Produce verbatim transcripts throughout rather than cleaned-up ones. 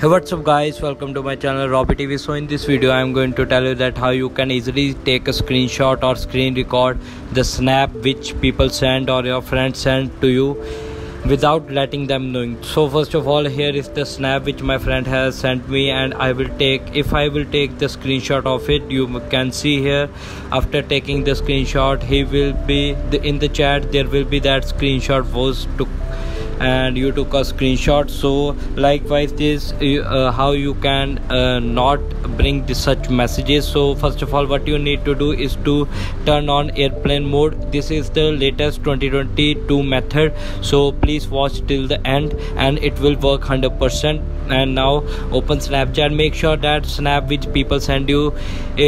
Hey, what's up guys, welcome to my channel Robby T V. So in this video I am going to tell you that how you can easily take a screenshot or screen record the snap which people send or your friends send to you without letting them knowing. So first of all, here is the snap which my friend has sent me, and I will take if I will take the screenshot of it. You can see here, after taking the screenshot, he will be the, in the chat there will be that screenshot was took and you took a screenshot. So likewise this uh, how you can uh, not bring this such messages. So first of all, what you need to do is to turn on airplane mode. This is the latest twenty twenty-two method, so please watch till the end and it will work one hundred percent. And now open Snapchat. Make sure that snap which people send you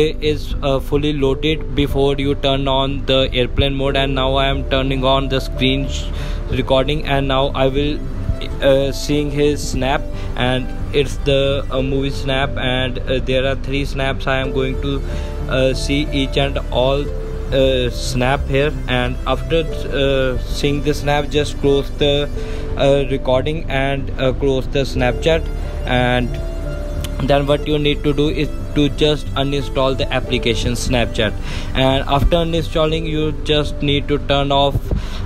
is uh, fully loaded before you turn on the airplane mode. And now I am turning on the screen recording, and now I will uh, seeing his snap, and it's the uh, movie snap, and uh, there are three snaps. I am going to uh, see each and all uh, snap here, and after uh, seeing the snap, just close the uh, recording and uh, close the Snapchat. And then what you need to do is to just uninstall the application Snapchat, and after uninstalling you just need to turn off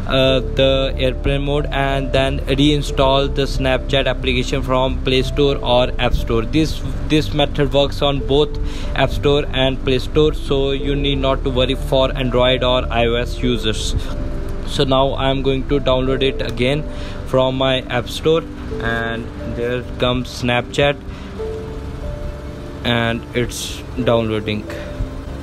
uh, the airplane mode and then reinstall the Snapchat application from Play Store or App Store. This this method works on both App Store and Play Store, so you need not to worry for Android or iOS users. So now I am going to download it again from my App Store, and there comes Snapchat and it's downloading.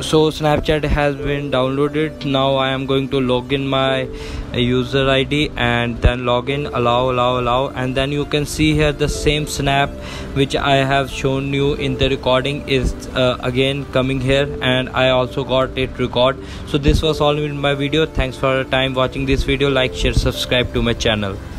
So Snapchat has been downloaded. Now I am going to log in my user I D and then login, allow allow allow, and then you can see here the same snap which I have shown you in the recording is uh, again coming here, and I also got it record. So this was all in my video. Thanks for your time watching this video. Like, share, subscribe to my channel.